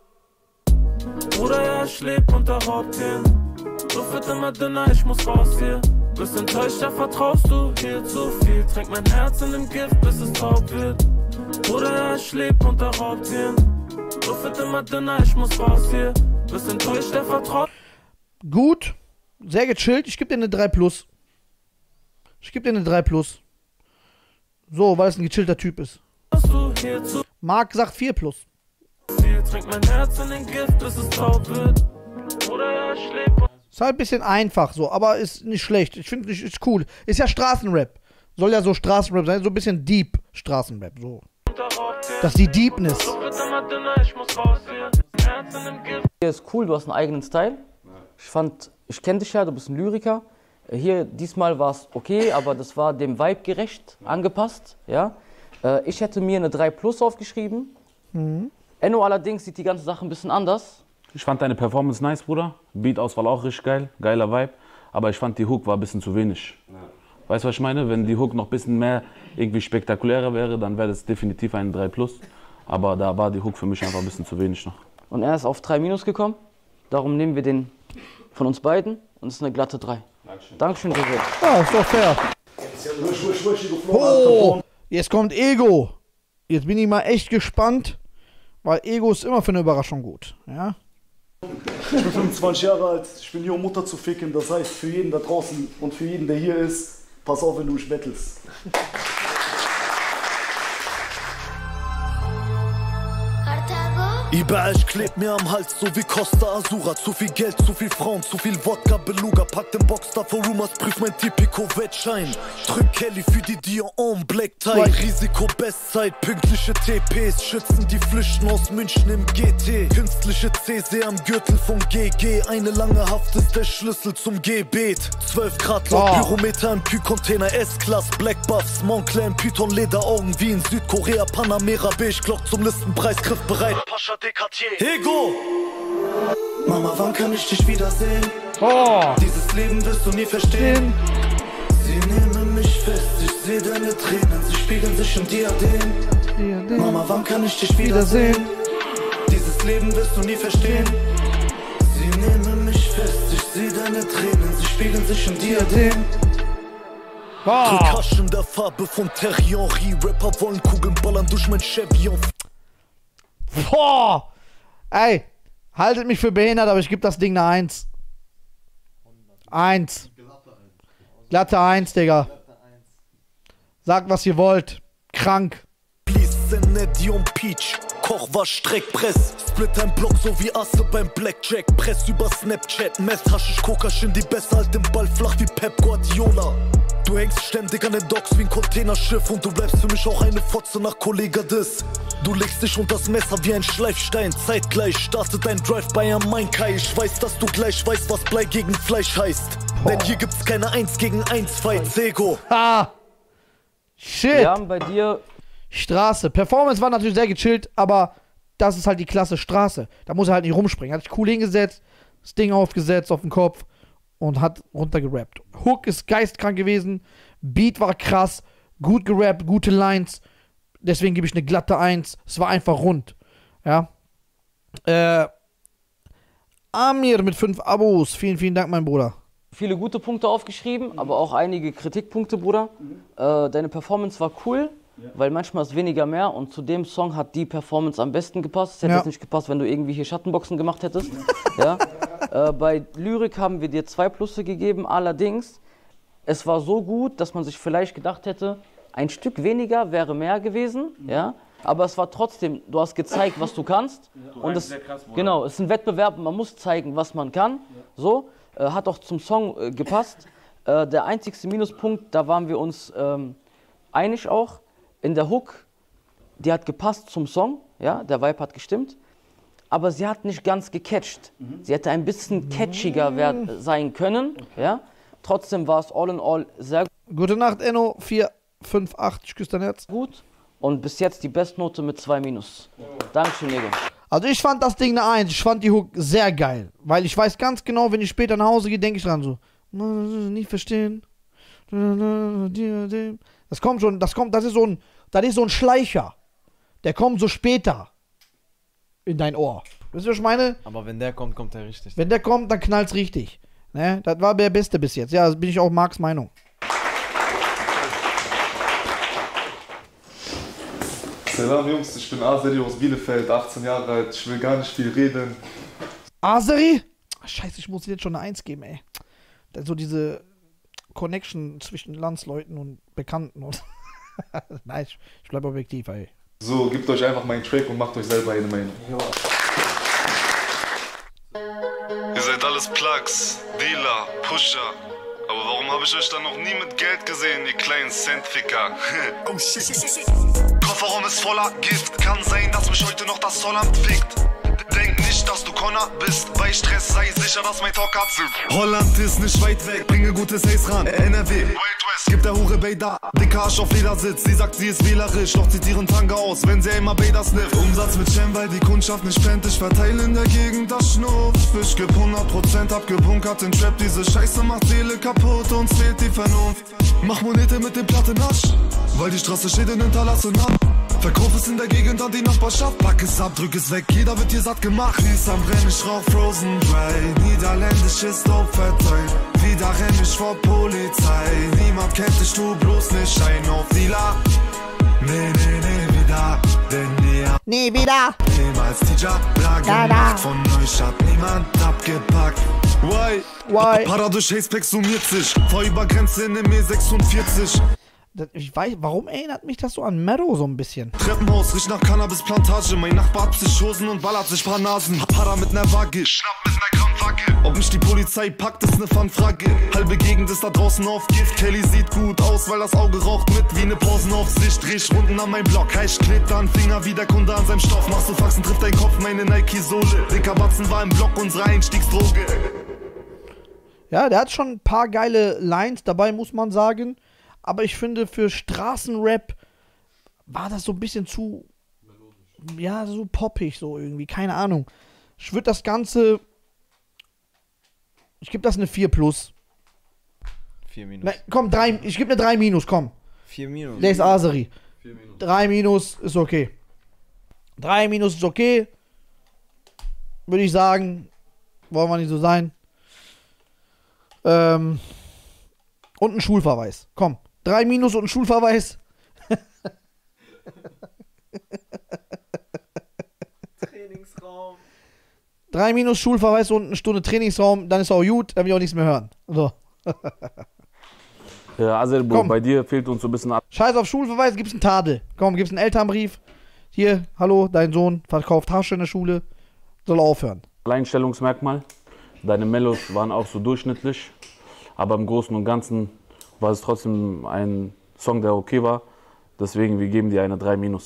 Bruder, ja, ich leb unter Hauptchen. Du wird immer dünner, ich muss raus hier. Bist enttäuscht, da vertraust du hier zu viel. Trink mein Herz in dem Gift, bis es taub wird. Bruder, ich leb unter Raubtieren. Du wird immer dünner, ich muss raus hier. Bist enttäuscht, der vertraut. Gut, sehr gechillt. Ich geb dir eine 3+. Ich geb dir eine 3+. So, weil es ein gechillter Typ ist. Marc sagt 4+. Trink mein Herz in den Gift, bis es taub wird. Bruder, ich leb. Ist halt ein bisschen einfach so, aber ist nicht schlecht. Ich finde, ist cool. Ist ja Straßenrap. Soll ja so Straßenrap sein, so ein bisschen Deep Straßenrap. So. Das ist die Deepness. Hier ist cool, du hast einen eigenen Style. Ich kenne dich ja, du bist ein Lyriker. Hier, diesmal war es okay, aber das war dem Vibe gerecht, angepasst. Ja? Ich hätte mir eine 3+ aufgeschrieben. Mhm. Enno allerdings sieht die ganze Sache ein bisschen anders. Ich fand deine Performance nice, Bruder. Beat-Auswahl auch richtig geil, geiler Vibe. Aber ich fand, die Hook war ein bisschen zu wenig. Ja. Weißt du, was ich meine? Wenn die Hook noch ein bisschen mehr irgendwie spektakulärer wäre, dann wäre das definitiv ein 3+. Aber da war die Hook für mich einfach ein bisschen zu wenig noch. Und er ist auf 3- gekommen. Darum nehmen wir den von uns beiden und es ist eine glatte 3. Dankeschön. Dankeschön, José. Ja, ist doch fair. Oh, jetzt kommt Ego. Jetzt bin ich mal echt gespannt, weil Ego ist immer für eine Überraschung gut. Ja? Ich bin 25 Jahre alt, ich bin hier, um Mutter zu ficken. Das heißt, für jeden da draußen und für jeden, der hier ist, pass auf, wenn du mich bettelst. Ich kleb mir am Hals, so wie Costa Azura. Zu viel Geld, zu viel Frauen, zu viel Wodka Beluga. Pack den Boxstar for Rumors, prüf mein Tipico-Wettschein. Drück Kelly für die Dior en Black Tie. Risiko-Bestzeit, pünktliche TPs. Schützen die Flüchten aus München im GT. Künstliche CC am Gürtel von GG. Eine lange Haft ist der Schlüssel zum Gebet. 12 Grad laut Pyrometer im Kühlcontainer. S-Class, Black Buffs, Montclair, Python, Lederaugen wie in Südkorea. Panamera, Beige Glock zum Listenpreis, griffbereit. Ego! Mama, wann kann ich dich wiedersehen? Oh. Dieses Leben wirst du nie verstehen. Sie nehmen mich fest, ich sehe deine Tränen, sie spiegeln sich im Diadem. Mama, wann kann ich dich wiedersehen? Dieses Leben wirst du nie verstehen. Sie nehmen mich fest, ich sehe deine Tränen, sie spiegeln sich im Diadem. Trikaschen der Farbe von Terrion, Rapper wollen Kugeln ballern durch mein Chevion. Boah! Ey, haltet mich für behindert, aber ich gebe das Ding eine 1. 1. Glatte 1, Digga. Sagt, was ihr wollt. Krank. Koch war Streckpress, split ein Block so wie Asse beim Blackjack. Press über Snapchat, Meth, Haschisch, Coca, Shindy, besser halt den Ball flach wie Pep Guardiola. Du hängst ständig an den Docks wie ein Containerschiff und du bleibst für mich auch eine Fotze nach Kollega Diss. Du legst dich unter das Messer wie ein Schleifstein, zeitgleich startet ein Drive-By am Main-Kai. Ich weiß, dass du gleich weißt, was Blei gegen Fleisch heißt. Denn hier gibt's keine 1-gegen-1-Fights, Ego. Ha! Shit! Wir haben bei dir... Straße. Performance war natürlich sehr gechillt, aber das ist halt die Klasse Straße. Da muss er halt nicht rumspringen. Hat sich cool hingesetzt, das Ding aufgesetzt auf den Kopf und hat runtergerappt. Hook ist geistkrank gewesen, Beat war krass, gut gerappt, gute Lines. Deswegen gebe ich eine glatte 1. Es war einfach rund. Ja. Amir mit 5 Abos. Vielen, vielen Dank, mein Bruder. Viele gute Punkte aufgeschrieben, aber auch einige Kritikpunkte, Bruder. Deine Performance war cool. Ja. Weil manchmal ist weniger mehr und zu dem Song hat die Performance am besten gepasst. Es hätte jetzt nicht gepasst, wenn du irgendwie hier Schattenboxen gemacht hättest. Bei Lyrik haben wir dir 2+ gegeben, allerdings, es war so gut, dass man sich vielleicht gedacht hätte, ein Stück weniger wäre mehr gewesen. Ja? Aber es war trotzdem, du hast gezeigt, was du kannst. Ja, und es, krass, genau, es ist ein Wettbewerb, man muss zeigen, was man kann. Ja. So, hat auch zum Song gepasst. Der einzigste Minuspunkt, da waren wir uns einig auch. In der Hook, die hat gepasst zum Song, ja, der Vibe hat gestimmt, aber sie hat nicht ganz gecatcht. Sie hätte ein bisschen catchiger sein können, ja. Trotzdem war es all in all sehr gut. Gute Nacht, Enno, 458, ich küsse dein Herz. Gut, und bis jetzt die Bestnote mit 2-. Oh. Dankeschön, Ego. Also ich fand das Ding eine 1, ich fand die Hook sehr geil, weil ich weiß ganz genau, wenn ich später nach Hause gehe, denke ich dran so, nicht verstehen, das kommt schon, das ist so ein Schleicher. Der kommt so später in dein Ohr. Wisst ihr, was ich meine? Aber wenn der kommt, kommt der richtig. Wenn der kommt, dann knallt's richtig. Ne? Das war der Beste bis jetzt. Ja, das bin ich auch Marks Meinung. Salam Jungs, ich bin Aseri aus Bielefeld, 18 Jahre alt. Ich will gar nicht viel reden. Aseri? Scheiße, ich muss dir jetzt schon eine 1 geben, ey. So diese Connection zwischen Landsleuten und Bekannten und nein, ich bleibe objektiv, ey. So, gebt euch einfach meinen Track und macht euch selber eine Meinung. Ja. Ihr seid alles Plugs, Dealer, Pusher. Aber warum habe ich euch dann noch nie mit Geld gesehen, ihr kleinen Centficker? Oh shit. Kofferraum ist voller Gift. Kann sein, dass mich heute noch das Zollamt fickt. Denk nicht, dass du Connor bist. Bei Stress sei sicher, dass mein Talk absinnt. Holland ist nicht weit weg, bringe gutes Ace ran. NRW, Wild West, gibt der Hure Bader. Dick Arsch auf Ledersitz, sie sagt, sie ist wählerisch. Doch zieht ihren Tanker aus, wenn sie immer Bader snifft. Umsatz mit Cem, weil die Kundschaft nicht pennt. Ich verteile in der Gegend das Schnurf. Ich geb 100%, hab gebunkert den Trap. Diese Scheiße macht Seele kaputt, uns fehlt die Vernunft. Mach Monete mit dem Plattenarsch, weil die Straße steht in den Hinterlassen ab. Verkauf es in der Gegend an die Nachbarschaft. Pack es ab, drück es weg, jeder wird hier satt gemacht. Dies am Renn, ich rauch Frozen Dry. Niederländisches Dope verteilt. Wieder renn ich vor Polizei. Niemand kennt dich, tu bloß nicht ein auf die La. Nee, nee, nee, wieder, denn nie wieder. Niemals DJ Blage gemacht. Von euch hat niemand abgepackt. Why? Why? Paradisch Hacepack summiert sich. Vor Übergrenze in dem E46. Ich weiß, warum erinnert mich das so an Meadow so ein bisschen? Treppenhaus, riecht nach Cannabis-Plantage. Mein Nachbar hat Psychosen und ballert sich paar Nasen. Para mit ner Waage, Schnapp mit ner Grammwacke. Ob mich die Polizei packt, ist ne Fanfrage. Halbe Gegend ist da draußen auf Gift. Kelly sieht gut aus, weil das Auge raucht mit wie ne Pausenaufsicht. Dreh ich Runden an meinem Block. Heisch klebt an Finger wie der Kunde an seinem Stoff. Machst du Faxen, trifft dein Kopf meine Nike-Sohle. Dicker Batzen war im Block, unsere Einstiegsdroge. Ja, der hat schon ein paar geile Lines dabei, muss man sagen. Aber ich finde, für Straßenrap war das so ein bisschen zu, ja, so poppig so irgendwie, keine Ahnung. Ich würde das Ganze, ich gebe das eine 4+. 4-. Nein, komm, 3, ich gebe eine 3-, komm. 4-. Der ist Aseri. 3- ist okay. 3- ist okay. Würde ich sagen, wollen wir nicht so sein. Und ein Schulverweis, komm. 3- und ein Schulverweis. Trainingsraum. 3- Schulverweis und eine Stunde Trainingsraum, dann ist auch gut, dann will ich auch nichts mehr hören. So. Ja, also komm. Bei dir fehlt uns so ein bisschen ab. Scheiß auf Schulverweis, gibt's einen Tadel. Komm, gibt's einen Elternbrief. Hier, hallo, dein Sohn verkauft Hasch in der Schule, soll aufhören. Alleinstellungsmerkmal. Deine Mellos waren auch so durchschnittlich. Aber im Großen und Ganzen war es trotzdem ein Song, der okay war. Deswegen, wir geben dir eine 3-.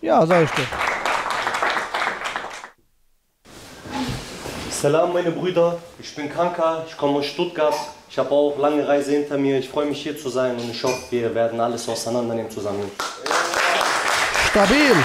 Ja, sag ich dir. Salam, meine Brüder. Ich bin Kanka, ich komme aus Stuttgart. Ich habe auch lange Reise hinter mir. Ich freue mich, hier zu sein und ich hoffe, wir werden alles auseinandernehmen zusammen. Stabil.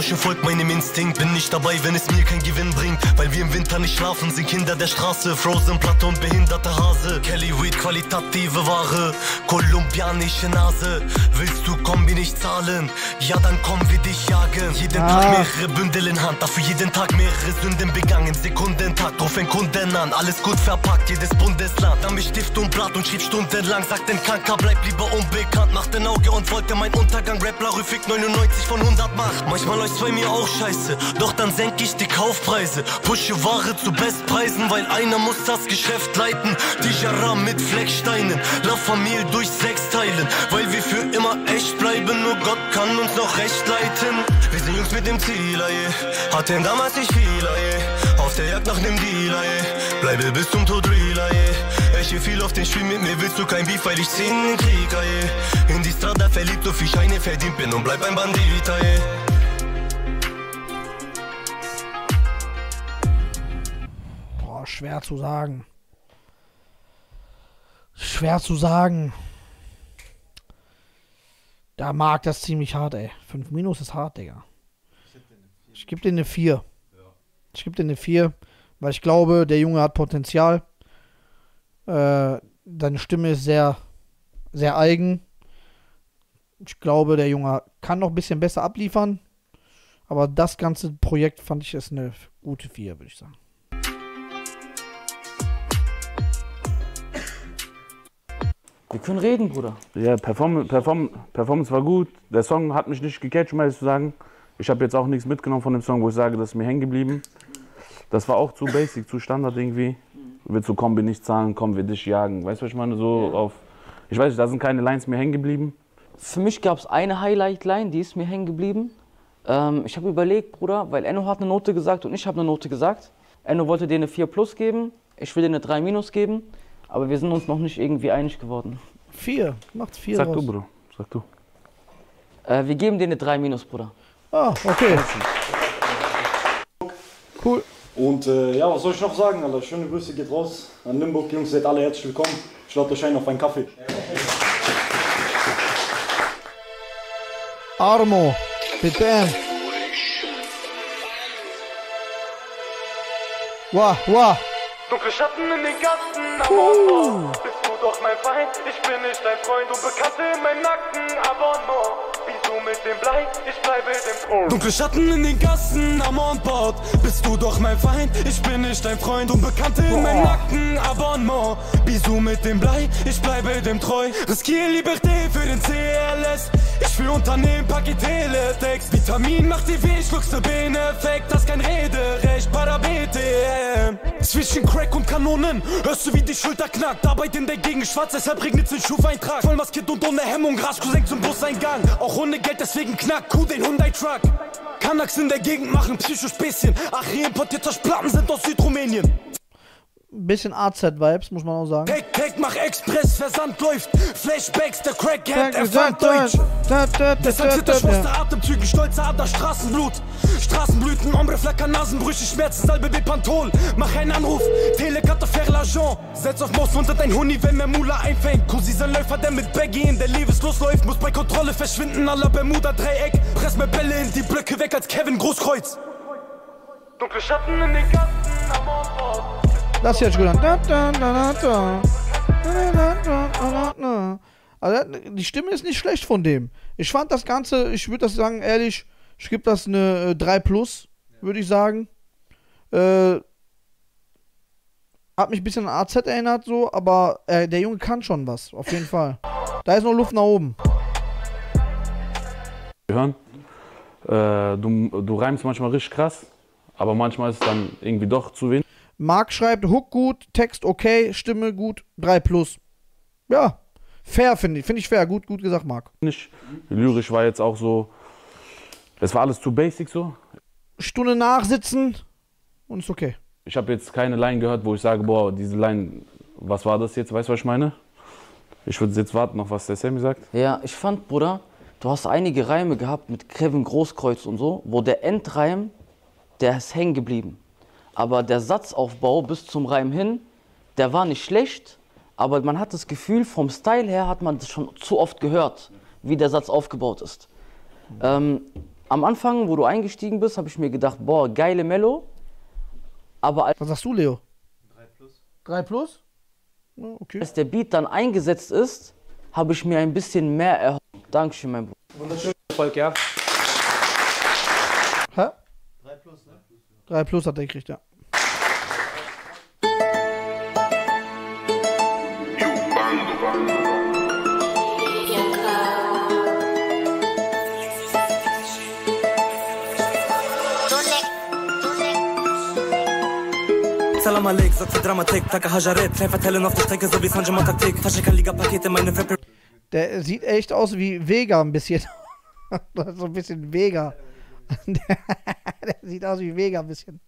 Ich folge meinem Instinkt, bin nicht dabei, wenn es mir kein Gewinn bringt. Weil wir im Winter nicht schlafen, sind Kinder der Straße. Frozen, Platte und behinderte Hase. Kelly Weed, qualitative Ware, kolumbianische Nase. Willst du, komm, wir nicht zahlen. Ja, dann kommen wir dich jagen. Jeden Tag mehrere Bündel in Hand, dafür jeden Tag mehrere Sünden begangen. Sekundentakt, rufen Kunden an, alles gut verpackt, jedes Bundesland. Dann mit Stift und Blatt und schrieb stundenlang. Sagt den Kanka, bleib lieber unbekannt. Macht ein Auge und wollte mein Untergang. Rap La Rue 99 von 100 macht. Manchmal läuft's bei mir auch scheiße, doch dann senke ich die Kaufpreise. Pushe Ware zu Bestpreisen, weil einer muss das Geschäft leiten. Die Jaram mit Flecksteinen, La Familie durch 6 teilen. Weil wir für immer echt bleiben, nur Gott kann uns noch recht leiten. Wir sind Jungs mit dem Ziel, ey. Hatte damals nicht viel, ey. Auf der Jagd nach dem Deal, ey. Bleibe bis zum Tod real, ey. Ich geh viel auf den Spiel, mit mir willst du kein Beef, weil ich zieh in den Krieg, ey. In die Strada verliebt, auf wie Scheine verdient bin und bleib ein Bandit, ey. Schwer zu sagen. Schwer zu sagen. Da mag das ziemlich hart, ey. 5- ist hart, Digga. Ich gebe dir eine 4. Ich gebe dir eine 4, weil ich glaube, der Junge hat Potenzial. Deine Stimme ist sehr, sehr eigen. Ich glaube, der Junge kann noch ein bisschen besser abliefern. Aber das ganze Projekt fand ich, ist eine gute 4, würde ich sagen. Wir können reden, Bruder. Ja, Performance war gut. Der Song hat mich nicht gecatcht, um ehrlich zu sagen. Ich habe jetzt auch nichts mitgenommen von dem Song, wo ich sage, das ist mir hängen geblieben. Das war auch zu basic, zu Standard irgendwie. Willst du kommen, wir nicht zahlen, kommen wir dich jagen. Weißt du, was ich meine? So ja. Auf. Ich weiß nicht, da sind keine Lines mehr hängen geblieben. Für mich gab es eine Highlight-Line, die ist mir hängen geblieben. Ich habe überlegt, Bruder, weil Enno hat eine Note gesagt und ich habe eine Note gesagt. Enno wollte dir eine 4+ geben, ich will dir eine 3- geben. Aber wir sind uns noch nicht irgendwie einig geworden. Vier. Macht's vier. Sag raus. Du, Bruder. Sag du. Wir geben dir eine 3 minus, Bruder. Ah, okay. Cool. Und ja, was soll ich noch sagen, Alter? Schöne Grüße geht raus an Limburg. Jungs, seid alle herzlich willkommen. Ich lade euch ein auf einen Kaffee. Armo, bitte. Wah, wah. Dunkle Schatten in den Gassen, aber more. Bist du doch mein Feind, ich bin nicht dein Freund und Bekannte in meinem Nacken, aber more. Wieso mit dem Blei, ich bleibe dem Pro. Dunkle Schatten in den Gassen, am Onboard. Bist du doch mein Feind, ich bin nicht dein Freund und Bekannte in meinem Nacken, aber more. Wieso mit dem Blei, ich bleibe dem treu. Riskier Liberté für den CLS. Ich will Unternehmen, packe Teletext. Vitamin macht die weh, schluckst du Beneffekt. Das kein Rederecht, para BTM. Zwischen Crack und Kanonen, hörst du wie die Schulter knackt. Arbeit in der Gegend schwarz, deshalb regnet's in Schufeintrag. Voll maskiert und ohne Hemmung, Rasko senkt zum Buseingang. Auch ohne Geld, deswegen knackt, Kuh den Hyundai-Truck. Kanaks in der Gegend machen Psychospäßchen. Ach, reimportierter Platten sind aus Südrumänien. Bisschen AZ-Vibes, muss man auch sagen. Hack, hack, mach Express, Versand läuft. Flashbacks, der Crackhead, erfand Deutsch. Deshalb zittert schwuster Atemzügen, stolzer Ader, Straßenblut. Straßenblüten, Ombre, Flacker, Nasenbrüche, Schmerzen, Salbe, Bepantol. Mach einen Anruf, Telekarte, faire l'agent. Setz auf Maus unter dein Huni, wenn mehr Mula einfängt. Cousin sein Läufer, der mit Baggy in der Levis losläuft. Muss bei Kontrolle verschwinden, à la Bermuda-Dreieck. Press mir Bälle in die Blöcke weg als Kevin Großkreutz. Dunkle Schatten in den Gassen, am Ort. Das hier hat gut an. Also die Stimme ist nicht schlecht von dem. Ich fand das Ganze, ich würde das sagen, ehrlich, ich gebe das eine 3 plus, würde ich sagen. Hat mich ein bisschen an AZ erinnert so, aber der Junge kann schon was, auf jeden Fall. Da ist noch Luft nach oben. Wir hören, du reimst manchmal richtig krass, aber manchmal ist es dann irgendwie doch zu wenig. Marc schreibt, Hook gut, Text okay, Stimme gut, 3 plus. Ja, fair finde ich fair, gut gesagt, Marc. Lyrisch war jetzt auch so, es war alles zu basic so. Stunde nachsitzen und ist okay. Ich habe jetzt keine Line gehört, wo ich sage, boah, diese Line, was war das jetzt, weißt du, was ich meine? Ich würde jetzt warten noch, was der Sammy sagt. Ja, ich fand, Bruder, du hast einige Reime gehabt mit Kevin Großkreutz und so, wo der Endreim, der ist hängen geblieben. Aber der Satzaufbau bis zum Reim hin, der war nicht schlecht, aber man hat das Gefühl, vom Style her hat man das schon zu oft gehört, wie der Satz aufgebaut ist. Am Anfang, wo du eingestiegen bist, habe ich mir gedacht, boah, geile Mello, aber... Was sagst du, Leo? 3 plus. 3 plus? Ja, okay. Als der Beat dann eingesetzt ist, habe ich mir ein bisschen mehr erhofft. Dankeschön, mein Bruder. Wunderschöner Erfolg, ja. Hä? 3 plus, ne? 3 plus hat er gekriegt, ja. Salam Alex, sagt die Dramatik, Taka Hajaret, kein Vertellen auf der Strecke, so wie Sanjama Taktik, Faschika-Liga-Pakete, meine Flippe. Der sieht echt aus wie Vega ein bisschen. So ein bisschen Vega. Der sieht aus wie Vega ein bisschen.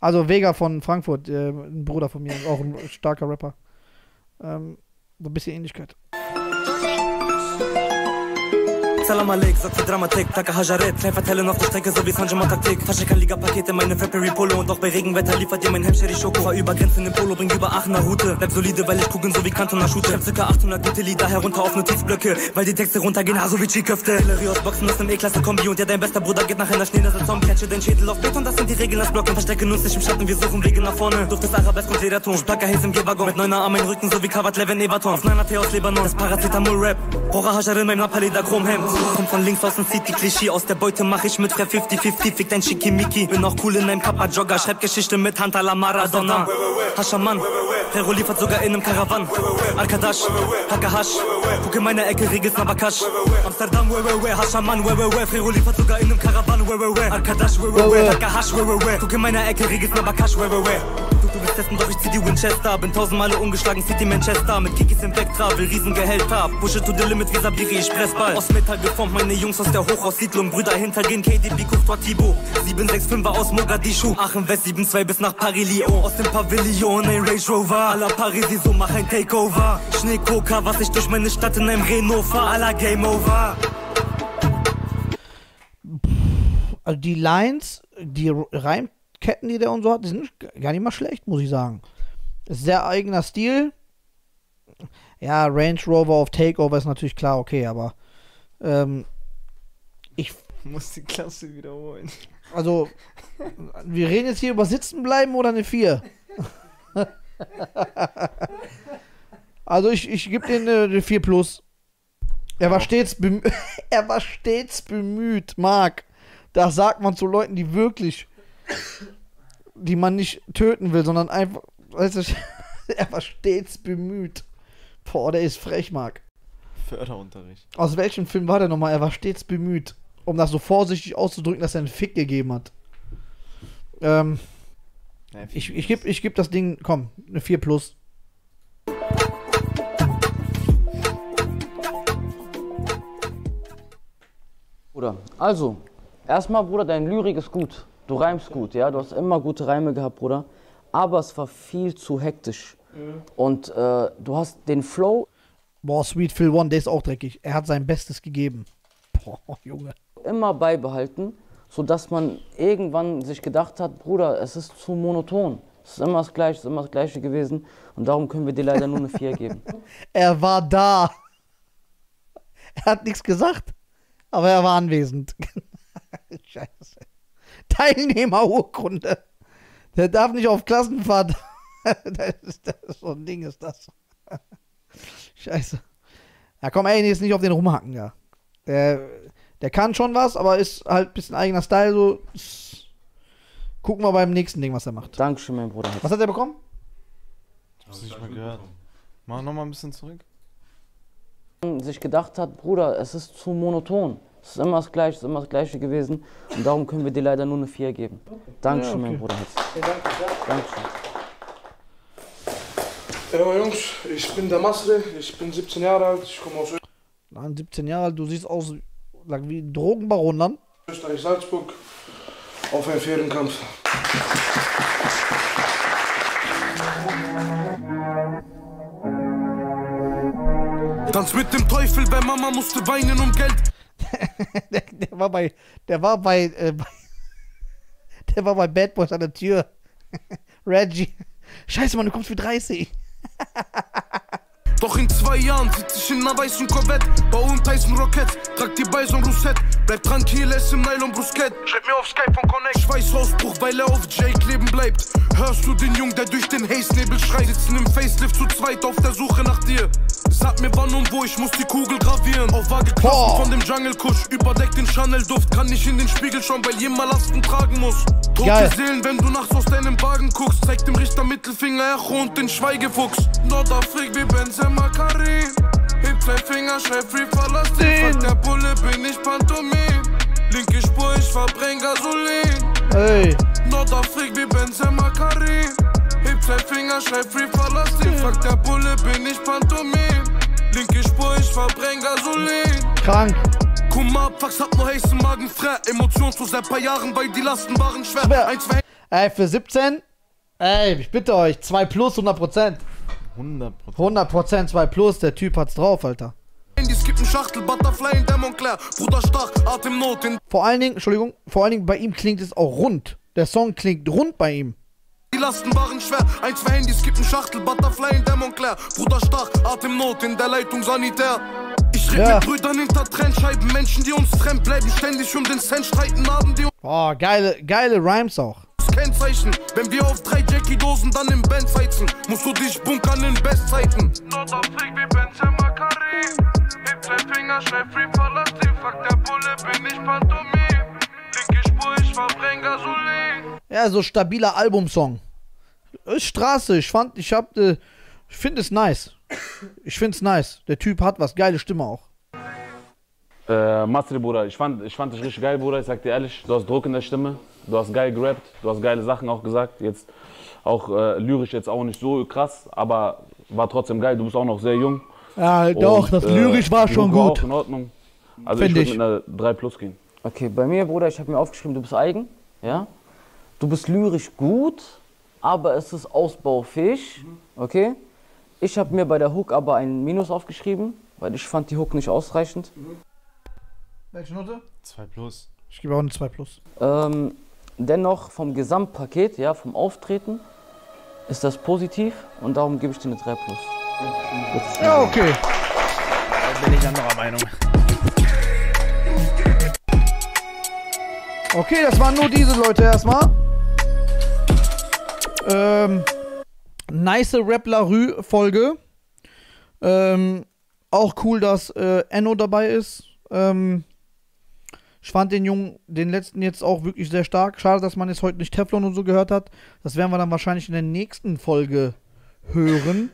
Also Vega von Frankfurt, ein Bruder von mir, auch ein starker Rapper. So ein bisschen Ähnlichkeit. Salam Alex, sagt die Dramatik, Taka Hajaret, kein Vertellen auf der Strecke, so wie Sanjama-Taktik. Faschika-Liga-Pakete, meine Fappery-Polo und auch bei Regenwetter liefert ihr mein Hemscheri-Schoko. Fahr über Grenzen im Polo, bring über Aachener Route. Bleib solide, weil ich kugeln so wie Kantoner shoote. Schreib ca. 800 gute Lieder herunter auf Notizblöcke, weil die Texte runtergehen, so wie Chi-Köfte. Rios Boxen aus dem E-Klasse-Kombi und ja, dein bester Bruder geht nach einer Schneenasse-Zombie. Catche den Schädel auf Beton, das sind die Regeln, das Blocken. Verstecken uns nicht im Schatten, wir suchen Wege nach vorne. Durch das Arabesk und Lederton, starker Haze im G-Waggon. Mit 9er Arm im Rücken, so wie Kavat Levin Everton. Auf 9er Tee aus Lebanon, das Paracetamol-Rap. Rohrer Hajarin, mein Napalida-Chrom-Hemd. Komm von links außen, zieht die Klischee aus der Beute, mach ich mit Rap 50-50, fick dein Schickimicki. Bin auch cool in einem Kappa-Jogger, schreib Geschichte mit Hand à la Maradona. Haschaman, Hero liefert sogar in einem Karawan. Arkadasch, Hakahasch, guck in meiner Ecke, Regis Nabakasch. Amsterdam, Haschaman, Hero liefert sogar in einem Karawan. Arkadasch, Hakahasch, guck in meiner Ecke, Regis Nabakasch. Du bist testen, doch ich zieh die Winchester. Bin 1000 Male ungeschlagen, City Manchester. Mit Kikis im Vectra, will Riesengehalt ab. Pushe to the limit, wie Sabiri, ich Pressball. Aus Metall geformt, meine Jungs aus der Hochhaussiedlung. Brüder hintergehen, KDB, Courtois, Thibaut. 765er aus Mogadischu. Aachen West, 72 bis nach Paris-Lyon. Aus dem Pavillon, ein Range Rover. A la Parisi, so mach ein Takeover. Schneekoka, was ich durch meine Stadt in einem Renault fahr. A la Game Over. Also die Lines, die Reimketten, die der und so hat, die sind gar nicht mal schlecht, muss ich sagen. Ist sehr eigener Stil. Ja, Range Rover auf Takeover ist natürlich klar, okay, aber ich muss die Klasse wiederholen. Also, wir reden jetzt hier über Sitzen bleiben oder eine 4? Also ich gebe denen eine 4 plus. Er war stets bemüht, Marc. Das sagt man zu Leuten, die wirklich, die man nicht töten will, sondern einfach, weißt du, er war stets bemüht. Boah, der ist frech, Marc. Förderunterricht. Aus welchem Film war der nochmal? Er war stets bemüht, um das so vorsichtig auszudrücken, dass er einen Fick gegeben hat. Ich geb das Ding, komm, eine 4 plus. Oder, also... Erstmal, Bruder, deine Lyrik ist gut. Du reimst gut, ja? Du hast immer gute Reime gehabt, Bruder. Aber es war viel zu hektisch. Mhm. Und du hast den Flow... Boah, Sweet Phil One, der ist auch dreckig. Er hat sein Bestes gegeben. Boah, Junge. ...immer beibehalten, sodass man irgendwann sich gedacht hat, Bruder, es ist zu monoton. Es ist immer das Gleiche, es ist immer das Gleiche gewesen. Und darum können wir dir leider nur eine 4 geben. Er war da. Er hat nichts gesagt, aber er war anwesend. Scheiße. Teilnehmerurkunde. Der darf nicht auf Klassenfahrt. Das ist so ein Ding, ist das. Scheiße. Ja, komm, ey, jetzt nicht auf den rumhacken, ja. Der kann schon was, aber ist halt ein bisschen eigener Style, so. Gucken wir beim nächsten Ding, was er macht. Dankeschön, mein Bruder. Was hat er bekommen? Ich hab's nicht mehr gehört. Mach nochmal ein bisschen zurück. Sich gedacht hat, Bruder, es ist zu monoton. Es ist immer das Gleiche, es ist immer das Gleiche gewesen. Und darum können wir dir leider nur eine 4 geben. Okay. Dankeschön, ja, okay, mein Bruder. Hey, danke. Hallo Jungs, ich bin der Masre, ich bin 17 Jahre alt, ich komme aus Österreich. Nein, 17 Jahre alt, du siehst aus wie ein Drogenbaron dann. Österreich, Salzburg, auf einen fairen Kampf. Tanz mit dem Teufel, bei Mama musste weinen um Geld. Der war bei Bad Boys an der Tür. Reggie. Scheiße, Mann, du kommst für 30. Doch in 2 Jahren sitze ich in einer weißen Corvette, bau und heißen Rocket, trag die bei so ein Rousset, bleib tranquil, ess im Nylon Brusquette. Schreib mir auf Skype von Connect. Schweißausbruch, weil er auf Jake leben bleibt. Hörst du den Jungen, der durch den Haze-Nebel schreit? Sitzen im Facelift zu zweit auf der Suche nach dir. Sag mir wann und wo, ich muss die Kugel gravieren. Auf vage Klassen von dem Jungle-Kusch, überdeck den Chanel-Duft, kann nicht in den Spiegel schauen, weil jemand Lasten tragen muss. Tote Seelen, wenn du nachts aus deinem Wagen guckst, zeig dem Richter Mittelfinger, Echo und den Schweigefuchs. Nordafrik wie Benzema. Karin, heb 2 Finger, schnell free, verlass den. Frag der Bulle, bin ich Pantomim. Linke Spur, ich verbrenne Gasolin. Hey. Nordafrik wie Benzema, Karin. Heb 2 Finger, schnell free, verlass den. Frag der Bulle, bin ich Pantomim. Linke Spur, ich verbrenne Gasolin. Krank. Komm ab, Fax hat nur heißen Magen, frei. Emotionslos seit paar Jahren, weil die Lasten waren schwer. Ey, für 17? Ey, ich bitte euch, 2 plus 100%. 100% 2 plus, der Typ hat's drauf, Alter. Vor allen Dingen bei ihm klingt es auch rund. Der Song klingt rund bei ihm. Die Lasten waren schwer, 1, 2 Handys, gibt 'n Schachtel, Butterfly in Dämon Claire. Bruder stark, Atemnot in der Leitung sanitär. Ich rede mit Brüdern hinter Trennscheiben, Menschen, die uns trennen, bleiben ständig um den Cent streiten, haben die... Boah, geile Rhymes auch. Kennzeichen, wenn wir auf 3 Jackie-Dosen dann im Benz heizen, musst du dich bunkern in Bestzeiten. Nordafrik wie Benzema, Karim, heb 2 Finger, schnell free, verlass den, fuck der Bulle, bin ich Pantomim, linke Spur, ich verbrenne Gasolin. Ja, so stabiler Albumsong. Straße, ich finde es nice. Ich finde es nice. Der Typ hat was, geile Stimme auch. Masri, Bruder, ich fand dich richtig geil, Bruder, ich sag dir ehrlich, du hast Druck in der Stimme. Du hast geil gerappt, du hast geile Sachen auch gesagt. Jetzt auch lyrisch jetzt auch nicht so krass, aber war trotzdem geil. Du bist auch noch sehr jung. Ja, doch, und das lyrisch war schon gut. War auch in Ordnung. Also ich würde mit einer 3+ gehen. Okay, bei mir, Bruder, ich habe mir aufgeschrieben, du bist eigen, ja? Du bist lyrisch gut, aber es ist ausbaufähig, okay? Ich habe mir bei der Hook aber ein Minus aufgeschrieben, weil ich fand die Hook nicht ausreichend. Welche Note? 2+. Ich gebe auch eine 2+. Dennoch vom Gesamtpaket, ja, vom Auftreten, ist das positiv und darum gebe ich dir eine 3+. Ja, okay. Da bin ich anderer Meinung. Okay, das waren nur diese Leute erstmal. Nice Rap La Rue Folge. Auch cool, dass Enno dabei ist. Ich fand den Jungen, den letzten jetzt auch wirklich sehr stark. Schade, dass man jetzt heute nicht Teflon und so gehört hat. Das werden wir dann wahrscheinlich in der nächsten Folge hören.